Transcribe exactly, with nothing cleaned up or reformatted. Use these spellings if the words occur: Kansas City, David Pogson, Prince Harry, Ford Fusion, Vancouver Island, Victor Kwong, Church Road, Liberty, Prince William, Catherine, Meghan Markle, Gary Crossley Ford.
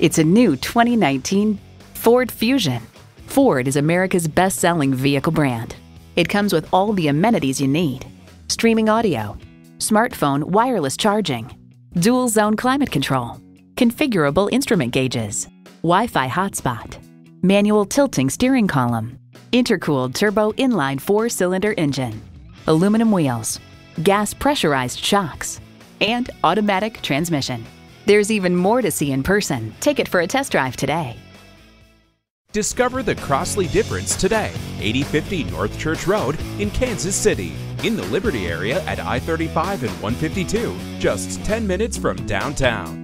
It's a new twenty nineteen Ford Fusion. Ford is America's best-selling vehicle brand. It comes with all the amenities you need: streaming audio, smartphone wireless charging, dual zone climate control, configurable instrument gauges, Wi-Fi hotspot, manual tilting steering column, intercooled turbo inline four-cylinder engine, aluminum wheels, gas pressurized shocks, and automatic transmission. There's even more to see in person. Take it for a test drive today. Discover the Crossley difference today, eighty fifty North Church Road in Kansas City, in the Liberty area at I thirty-five and one fifty-two, just ten minutes from downtown.